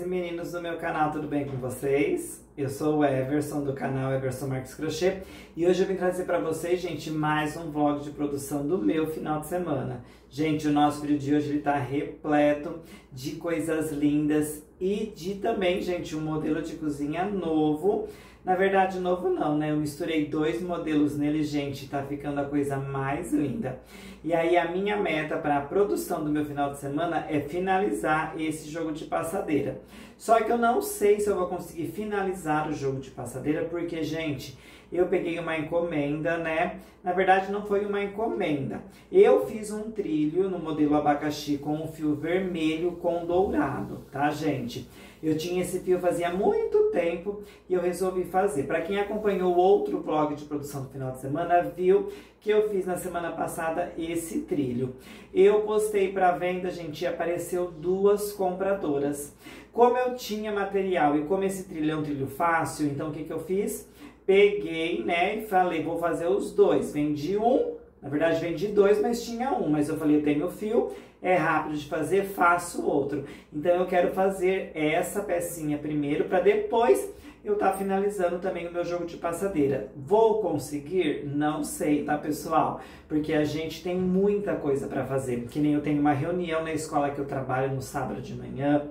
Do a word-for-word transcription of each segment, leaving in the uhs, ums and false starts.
meninas e meninos do meu canal, tudo bem com vocês? Eu sou o Everson do canal Everson Marques Crochê e hoje eu vim trazer para vocês, gente, mais um vlog de produção do meu final de semana. Gente, o nosso vídeo de hoje ele tá repleto de coisas lindas e de também, gente, um modelo de cozinha novo. Na verdade, novo não, né? Eu misturei dois modelos nele, gente, tá ficando a coisa mais linda. E aí, a minha meta para a produção do meu final de semana é finalizar esse jogo de passadeira. Só que eu não sei se eu vou conseguir finalizar o jogo de passadeira, porque, gente, eu peguei uma encomenda, né? Na verdade, não foi uma encomenda. Eu fiz um trilho no modelo abacaxi com um fio vermelho com dourado, tá, gente? Eu tinha esse fio fazia muito tempo e eu resolvi fazer. Para quem acompanhou outro vlog de produção do final de semana, viu que eu fiz na semana passada esse trilho. Eu postei para venda, gente, e apareceu duas compradoras. Como eu tinha material e como esse trilho é um trilho fácil, então o que que eu fiz? Peguei, né, e falei, vou fazer os dois. Vendi um, na verdade vendi dois, mas tinha um. Mas eu falei, eu tenho fio, é rápido de fazer, faço outro. Então eu quero fazer essa pecinha primeiro, para depois eu tá finalizando também o meu jogo de passadeira. Vou conseguir? Não sei, tá, pessoal? Porque a gente tem muita coisa para fazer. Que nem eu tenho uma reunião na escola que eu trabalho no sábado de manhã.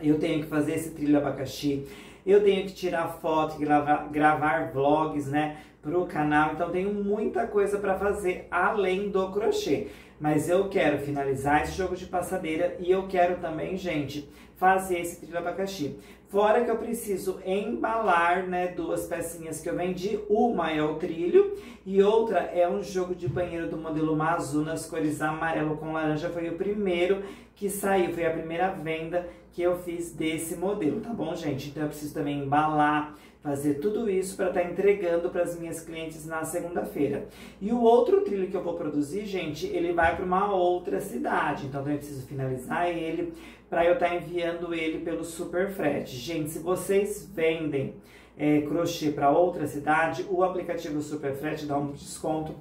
Eu tenho que fazer esse trilho abacaxi. Eu tenho que tirar foto, gravar, gravar vlogs, né, pro canal. Então, tenho muita coisa para fazer além do crochê. Mas eu quero finalizar esse jogo de passadeira e eu quero também, gente, fazer esse trilho abacaxi. Fora que eu preciso embalar, né, duas pecinhas que eu vendi. Uma é o trilho e outra é um jogo de banheiro do modelo Mazu nas cores amarelo com laranja. Foi o primeiro que saiu, foi a primeira venda que eu fiz desse modelo, tá bom, gente? Então, eu preciso também embalar, fazer tudo isso para estar entregando para as minhas clientes na segunda-feira. E o outro trilho que eu vou produzir, gente, ele vai para uma outra cidade. Então, eu preciso finalizar ele para eu estar enviando ele pelo Superfrete. Gente, se vocês vendem é, crochê para outra cidade, o aplicativo Superfrete dá um desconto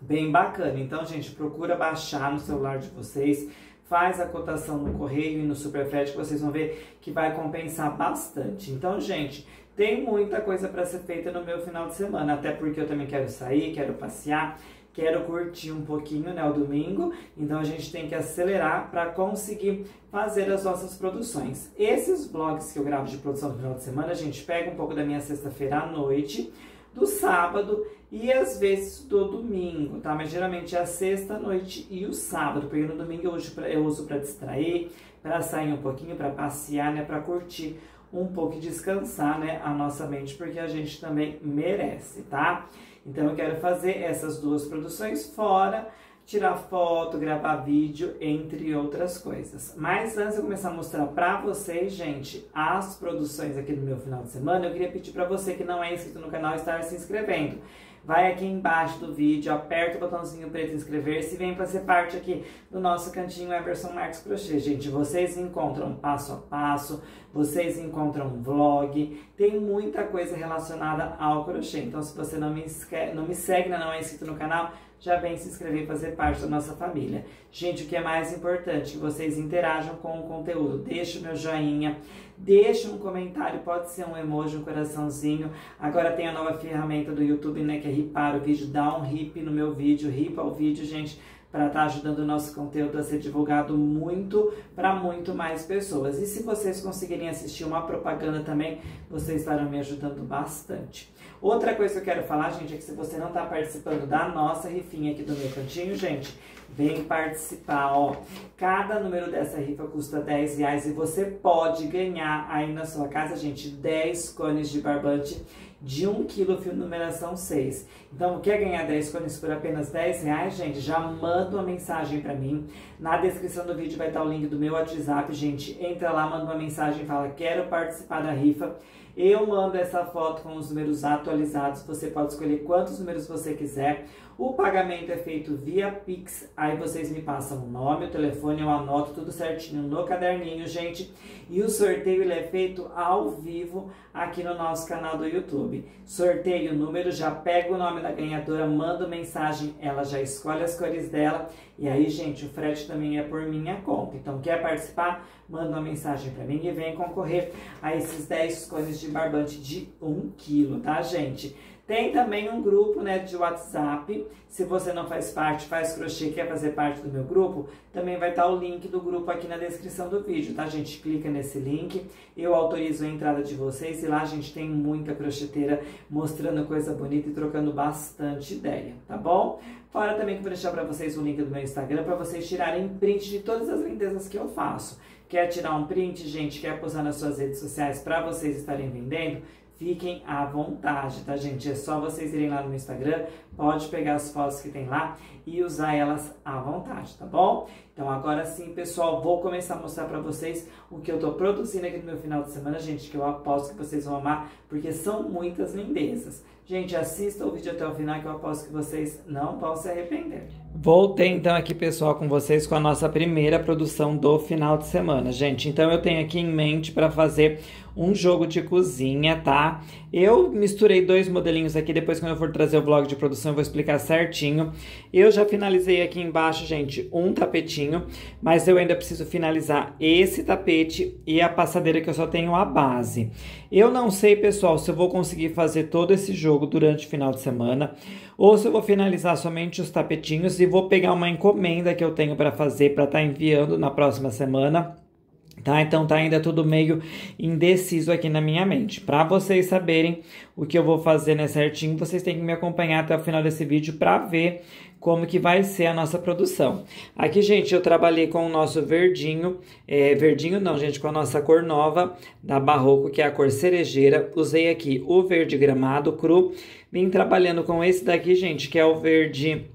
bem bacana. Então, gente, procura baixar no celular de vocês. Faz a cotação no correio e no Superfrete que vocês vão ver que vai compensar bastante. Então, gente, tem muita coisa para ser feita no meu final de semana, até porque eu também quero sair, quero passear, quero curtir um pouquinho, né, o domingo. Então, a gente tem que acelerar para conseguir fazer as nossas produções. Esses vlogs que eu gravo de produção no final de semana, a gente pega um pouco da minha sexta-feira à noite, do sábado e às vezes do domingo, tá? Mas geralmente é a sexta noite e o sábado, porque no domingo eu uso pra, eu uso pra distrair, pra sair um pouquinho, pra passear, né? Pra curtir um pouco e descansar, né? A nossa mente, porque a gente também merece, tá? Então eu quero fazer essas duas produções fora, tirar foto, gravar vídeo, entre outras coisas. Mas antes de eu começar a mostrar pra vocês, gente, as produções aqui do meu final de semana, eu queria pedir pra você que não é inscrito no canal estar se inscrevendo. Vai aqui embaixo do vídeo, aperta o botãozinho preto inscrever-se e vem pra ser parte aqui do nosso cantinho Everson Marques Crochê. Gente, vocês encontram passo a passo, vocês encontram vlog, tem muita coisa relacionada ao crochê. Então, se você não me, não me segue, não é inscrito no canal, já vem se inscrever e fazer parte da nossa família. Gente, o que é mais importante, que vocês interajam com o conteúdo. Deixa o meu joinha, deixa um comentário, pode ser um emoji, um coraçãozinho. Agora tem a nova ferramenta do YouTube, né, que é ripar o vídeo, dá um rip no meu vídeo, ripa o vídeo, gente, para estar ajudando o nosso conteúdo a ser divulgado muito, para muito mais pessoas. E se vocês conseguirem assistir uma propaganda também, vocês estarão me ajudando bastante. Outra coisa que eu quero falar, gente, é que se você não está participando da nossa rifinha aqui do meu cantinho, gente, vem participar, ó. Cada número dessa rifa custa dez reais e você pode ganhar aí na sua casa, gente, dez cones de barbante de um quilo, fio numeração seis. Então, quer ganhar dez cones por apenas dez reais, gente? Já manda uma mensagem pra mim. Na descrição do vídeo vai estar o link do meu WhatsApp, gente. Entra lá, manda uma mensagem, fala, quero participar da rifa. Eu mando essa foto com os números atualizados. Você pode escolher quantos números você quiser. O pagamento é feito via Pix, aí vocês me passam o nome, o telefone, eu anoto tudo certinho no caderninho, gente. E o sorteio ele é feito ao vivo aqui no nosso canal do YouTube. Sorteio o número, já pega o nome da ganhadora, manda mensagem, ela já escolhe as cores dela. E aí, gente, o frete também é por minha conta. Então, quer participar? Manda uma mensagem pra mim e vem concorrer a esses dez cones de barbante de um quilo, tá, gente? Tem também um grupo, né, de WhatsApp, se você não faz parte, faz crochê, quer fazer parte do meu grupo, também vai estar o link do grupo aqui na descrição do vídeo, tá, gente? Clica nesse link, eu autorizo a entrada de vocês e lá a gente tem muita crocheteira mostrando coisa bonita e trocando bastante ideia, tá bom? Fora também que eu vou deixar pra vocês o link do meu Instagram pra vocês tirarem print de todas as lindezas que eu faço. Quer tirar um print, gente? Quer postar nas suas redes sociais pra vocês estarem vendendo? Fiquem à vontade, tá, gente? É só vocês irem lá no meu Instagram, pode pegar as fotos que tem lá e usar elas à vontade, tá bom? Então, agora sim, pessoal, vou começar a mostrar pra vocês o que eu tô produzindo aqui no meu final de semana, gente, que eu aposto que vocês vão amar, porque são muitas lindezas. Gente, assista o vídeo até o final, que eu aposto que vocês não vão se arrepender. Voltei, então, aqui, pessoal, com vocês com a nossa primeira produção do final de semana, gente. Então, eu tenho aqui em mente pra fazer um jogo de cozinha, tá? Eu misturei dois modelinhos aqui, depois quando eu for trazer o vlog de produção eu vou explicar certinho. Eu já finalizei aqui embaixo, gente, um tapetinho, mas eu ainda preciso finalizar esse tapete e a passadeira que eu só tenho a base. Eu não sei, pessoal, se eu vou conseguir fazer todo esse jogo durante o final de semana ou se eu vou finalizar somente os tapetinhos e vou pegar uma encomenda que eu tenho pra fazer, pra tá enviando na próxima semana. Tá? Então, tá ainda tudo meio indeciso aqui na minha mente. Pra vocês saberem o que eu vou fazer, né, certinho, vocês têm que me acompanhar até o final desse vídeo pra ver como que vai ser a nossa produção. Aqui, gente, eu trabalhei com o nosso verdinho, é, verdinho não, gente, com a nossa cor nova da Barroco, que é a cor cerejeira. Usei aqui o verde gramado cru, vim trabalhando com esse daqui, gente, que é o verde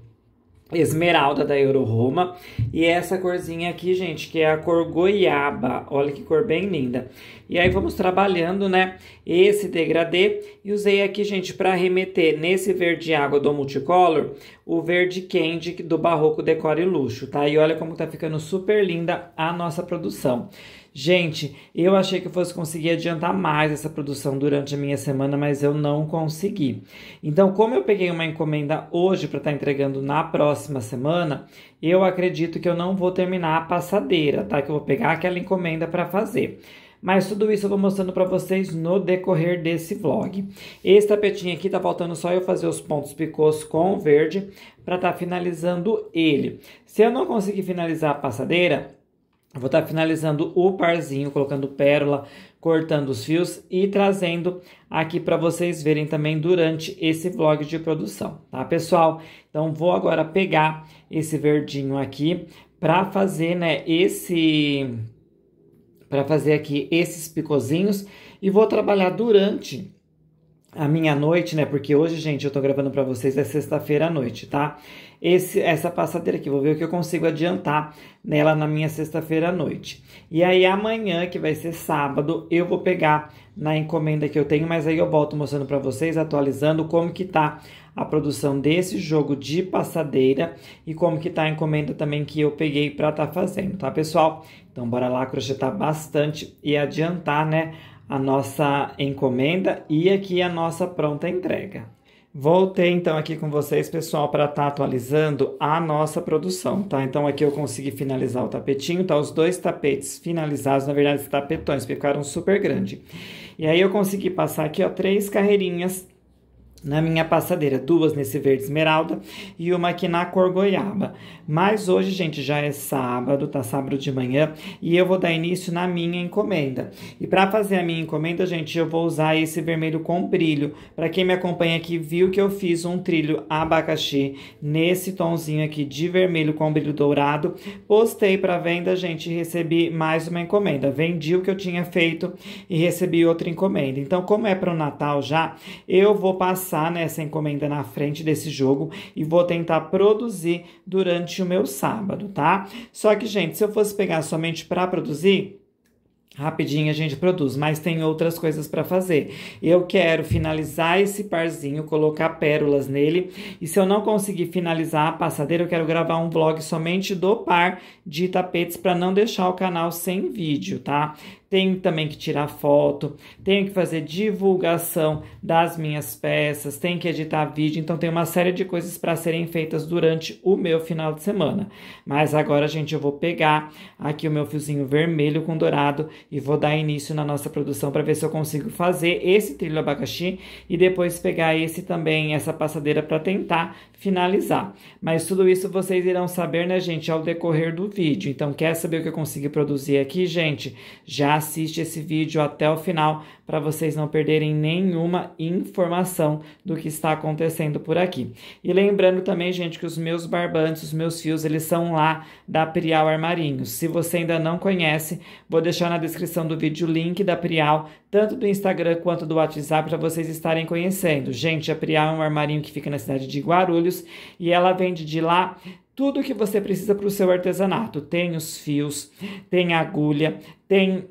esmeralda da Euro Roma, e essa corzinha aqui, gente, que é a cor goiaba, olha que cor bem linda. E aí vamos trabalhando, né, esse degradê, e usei aqui, gente, para remeter nesse verde água do Multicolor, o verde candy do Barroco Decore Luxo, tá? E olha como tá ficando super linda a nossa produção. Gente, eu achei que eu fosse conseguir adiantar mais essa produção durante a minha semana, mas eu não consegui. Então, como eu peguei uma encomenda hoje para estar entregando na próxima semana, eu acredito que eu não vou terminar a passadeira, tá? Que eu vou pegar aquela encomenda para fazer. Mas tudo isso eu vou mostrando pra vocês no decorrer desse vlog. Esse tapetinho aqui tá faltando só eu fazer os pontos picôs com o verde pra tá finalizando ele. Se eu não conseguir finalizar a passadeira, eu vou estar finalizando o parzinho, colocando pérola, cortando os fios e trazendo aqui para vocês verem também durante esse vlog de produção, tá, pessoal? Então, vou agora pegar esse verdinho aqui para fazer, né, esse... para fazer aqui esses picozinhos e vou trabalhar durante a minha noite, né, porque hoje, gente, eu tô gravando pra vocês, é sexta-feira à noite, tá? Esse, essa passadeira aqui, vou ver o que eu consigo adiantar nela na minha sexta-feira à noite. E aí, amanhã, que vai ser sábado, eu vou pegar na encomenda que eu tenho, mas aí eu volto mostrando pra vocês, atualizando como que tá a produção desse jogo de passadeira e como que tá a encomenda também que eu peguei pra tá fazendo, tá, pessoal? Então, bora lá crochetar bastante e adiantar, né, a nossa encomenda e aqui a nossa pronta entrega. Voltei, então, aqui com vocês, pessoal, para estar atualizando a nossa produção, tá? Então, aqui eu consegui finalizar o tapetinho, tá? Os dois tapetes finalizados, na verdade, os tapetões ficaram super grandes. E aí, eu consegui passar aqui, ó, três carreirinhas na minha passadeira, duas nesse verde esmeralda e uma aqui na cor goiaba. Mas hoje, gente, já é sábado, tá? Sábado de manhã, e eu vou dar início na minha encomenda. E pra fazer a minha encomenda, gente, eu vou usar esse vermelho com brilho. Pra quem me acompanha aqui, viu que eu fiz um trilho abacaxi nesse tomzinho aqui de vermelho com brilho dourado. Postei pra venda, gente, e recebi mais uma encomenda. Vendi o que eu tinha feito e recebi outra encomenda. Então, como é pro Natal já, eu vou passar nessa encomenda na frente desse jogo e vou tentar produzir durante o meu sábado, tá? Só que, gente, se eu fosse pegar somente pra produzir, Rapidinho a gente produz, mas tem outras coisas para fazer. Eu quero finalizar esse parzinho, colocar pérolas nele. E se eu não conseguir finalizar a passadeira, eu quero gravar um vlog somente do par de tapetes para não deixar o canal sem vídeo, tá? Tenho também que tirar foto, tenho que fazer divulgação das minhas peças, tenho que editar vídeo. Então, tem uma série de coisas para serem feitas durante o meu final de semana. Mas agora, gente, eu vou pegar aqui o meu fiozinho vermelho com dourado e vou dar início na nossa produção para ver se eu consigo fazer esse trilho abacaxi e depois pegar esse também, essa passadeira, para tentar finalizar. Mas tudo isso vocês irão saber, né, gente, ao decorrer do vídeo. Então, quer saber o que eu consegui produzir aqui, gente? Já assiste esse vídeo até o final para vocês não perderem nenhuma informação do que está acontecendo por aqui. E lembrando também, gente, que os meus barbantes, os meus fios, eles são lá da Prial Armarinhos. Se você ainda não conhece, vou deixar na descrição do vídeo o link da Prial, tanto do Instagram quanto do WhatsApp, para vocês estarem conhecendo. Gente, a Prial é um armarinho que fica na cidade de Guarulhos e ela vende de lá tudo o que você precisa para o seu artesanato. Tem os fios, tem agulha, tem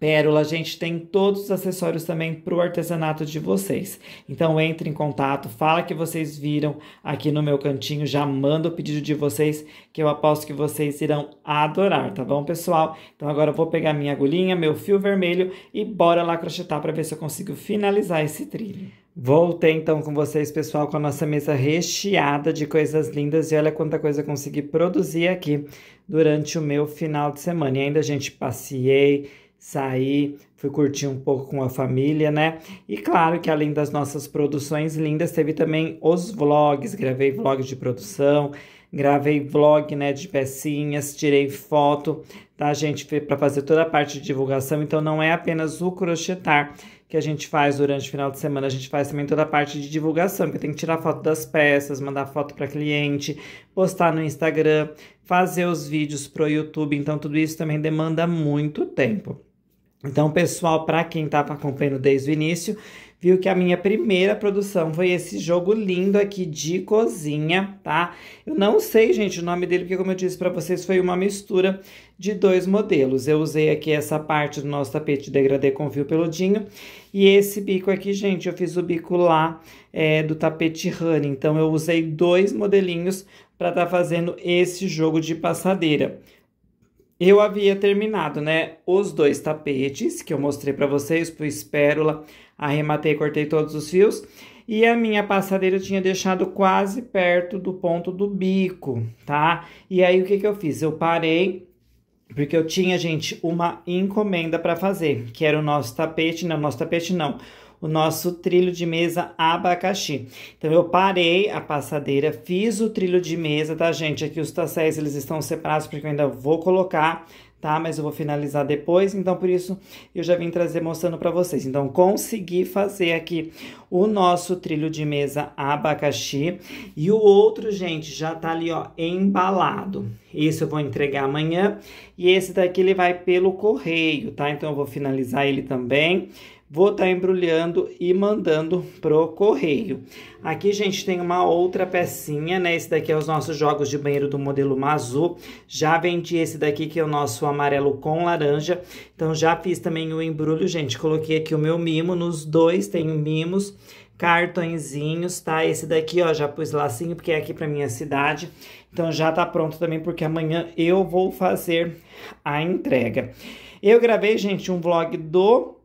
pérola, gente, tem todos os acessórios também para o artesanato de vocês. Então, entre em contato, fala que vocês viram aqui no meu cantinho, já manda o pedido de vocês, que eu aposto que vocês irão adorar, tá bom, pessoal? Então, agora eu vou pegar minha agulhinha, meu fio vermelho e bora lá crochetar para ver se eu consigo finalizar esse trilho. Voltei então com vocês, pessoal, com a nossa mesa recheada de coisas lindas. E olha quanta coisa eu consegui produzir aqui durante o meu final de semana. E ainda, gente, passeei, saí, fui curtir um pouco com a família, né? E claro que além das nossas produções lindas, teve também os vlogs. Gravei vlogs de produção, gravei vlog, né, de pecinhas, tirei foto, tá, gente? Para fazer toda a parte de divulgação. Então, não é apenas o crochetar que a gente faz durante o final de semana, a gente faz também toda a parte de divulgação, que tem que tirar foto das peças, mandar foto para cliente, postar no Instagram, fazer os vídeos pro YouTube. Então, tudo isso também demanda muito tempo. Então, pessoal, para quem estava acompanhando desde o início, viu que a minha primeira produção foi esse jogo lindo aqui de cozinha, tá? Eu não sei, gente, o nome dele, porque como eu disse para vocês, foi uma mistura de dois modelos. Eu usei aqui essa parte do nosso tapete degradê com fio peludinho. E esse bico aqui, gente, eu fiz o bico lá é, do tapete honey. Então, eu usei dois modelinhos para estar tá fazendo esse jogo de passadeira. Eu havia terminado, né, os dois tapetes que eu mostrei para vocês, pus pérola, arrematei, cortei todos os fios. E a minha passadeira eu tinha deixado quase perto do ponto do bico, tá? E aí, o que que eu fiz? Eu parei, porque eu tinha, gente, uma encomenda para fazer, que era o nosso tapete, não, nosso tapete não, o nosso trilho de mesa abacaxi. Então, eu parei a passadeira, fiz o trilho de mesa, tá, gente? Aqui os tassés, eles estão separados, porque eu ainda vou colocar, tá? Mas eu vou finalizar depois, então, por isso, eu já vim trazer, mostrando pra vocês. Então, consegui fazer aqui o nosso trilho de mesa abacaxi. E o outro, gente, já tá ali, ó, embalado. Esse eu vou entregar amanhã. E esse daqui, ele vai pelo correio, tá? Então, eu vou finalizar ele também. Vou estar embrulhando e mandando pro correio. Aqui, gente, tem uma outra pecinha, né? Esse daqui é os nossos jogos de banheiro do modelo Mazu. Já vendi esse daqui, que é o nosso amarelo com laranja. Então, já fiz também o embrulho, gente. Coloquei aqui o meu mimo. Nos dois tem mimos, cartõezinhos, tá? Esse daqui, ó, já pus lacinho, porque é aqui pra minha cidade. Então, já tá pronto também, porque amanhã eu vou fazer a entrega. Eu gravei, gente, um vlog do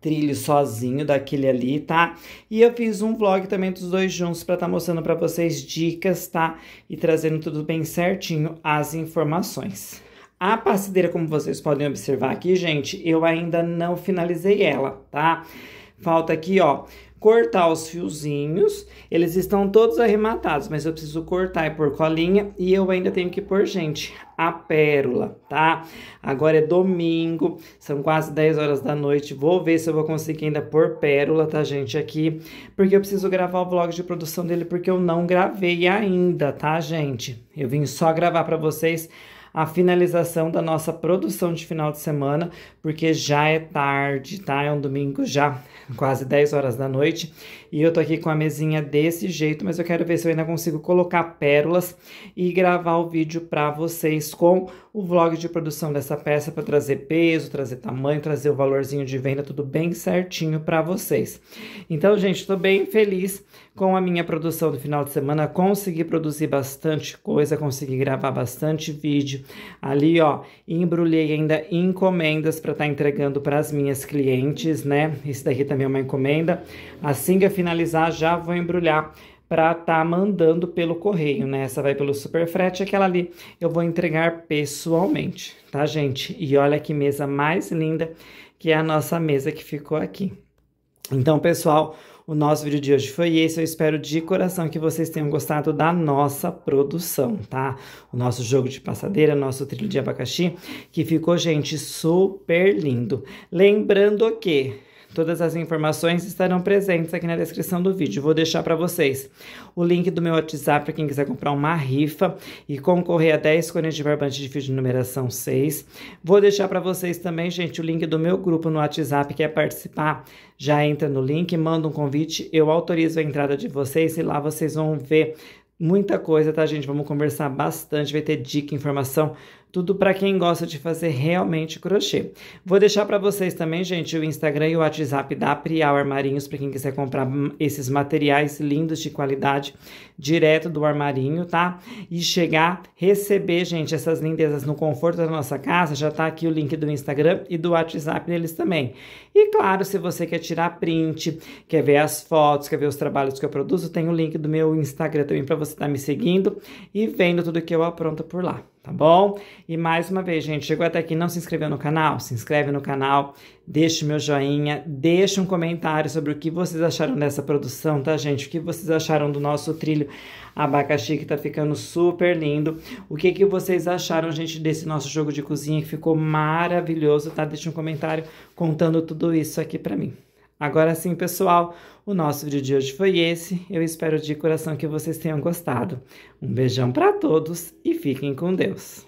trilho sozinho, daquele ali, tá? E eu fiz um vlog também dos dois juntos pra tá mostrando pra vocês dicas, tá? E trazendo tudo bem certinho as informações. A passadeira, como vocês podem observar aqui, gente, eu ainda não finalizei ela, tá? Falta aqui, ó, cortar os fiozinhos. Eles estão todos arrematados, mas eu preciso cortar e pôr colinha. E eu ainda tenho que pôr, gente, a pérola, tá? Agora é domingo, são quase dez horas da noite. Vou ver se eu vou conseguir ainda pôr pérola, tá, gente, aqui. Porque eu preciso gravar o vlog de produção dele, porque eu não gravei ainda, tá, gente? Eu vim só gravar pra vocês a finalização da nossa produção de final de semana, porque já é tarde, tá? É um domingo já, quase dez horas da noite, e eu tô aqui com a mesinha desse jeito, mas eu quero ver se eu ainda consigo colocar pérolas e gravar o vídeo pra vocês com o vlog de produção dessa peça, pra trazer peso, trazer tamanho, trazer o valorzinho de venda, tudo bem certinho pra vocês. Então, gente, tô bem feliz com a minha produção do final de semana, consegui produzir bastante coisa, consegui gravar bastante vídeo. Ali, ó, embrulhei ainda encomendas pra tá entregando pras minhas clientes, né? Esse daqui também é uma encomenda. Assim que eu finalizar, já vou embrulhar pra tá mandando pelo correio, né? Essa vai pelo Superfrete, aquela ali eu vou entregar pessoalmente, tá, gente? E olha que mesa mais linda, que é a nossa mesa que ficou aqui. Então, pessoal, o nosso vídeo de hoje foi esse, eu espero de coração que vocês tenham gostado da nossa produção, tá? O nosso jogo de passadeira, nosso trilho de abacaxi, que ficou, gente, super lindo. Lembrando que todas as informações estarão presentes aqui na descrição do vídeo. Vou deixar para vocês o link do meu WhatsApp para quem quiser comprar uma rifa e concorrer a dez cones de barbante de fio de numeração seis. Vou deixar para vocês também, gente, o link do meu grupo no WhatsApp. Quer participar? Já entra no link, manda um convite, eu autorizo a entrada de vocês e lá vocês vão ver muita coisa, tá, gente? Vamos conversar bastante, vai ter dica, informação, tudo para quem gosta de fazer realmente crochê. Vou deixar para vocês também, gente, o Instagram e o WhatsApp da Prial Armarinhos, para quem quiser comprar esses materiais lindos de qualidade direto do armarinho, tá? E chegar, receber, gente, essas lindezas no conforto da nossa casa, já tá aqui o link do Instagram e do WhatsApp deles também. E claro, se você quer tirar print, quer ver as fotos, quer ver os trabalhos que eu produzo, tem o link do meu Instagram também para você Você tá me seguindo e vendo tudo que eu apronto por lá, tá bom? E mais uma vez, gente, chegou até aqui e não se inscreveu no canal? Se inscreve no canal, deixa o meu joinha, deixa um comentário sobre o que vocês acharam dessa produção, tá, gente? O que vocês acharam do nosso trilho abacaxi, que tá ficando super lindo. O que que vocês acharam, gente, desse nosso jogo de cozinha, que ficou maravilhoso, tá? Deixa um comentário contando tudo isso aqui pra mim. Agora sim, pessoal, o nosso vídeo de hoje foi esse. Eu espero de coração que vocês tenham gostado. Um beijão para todos e fiquem com Deus.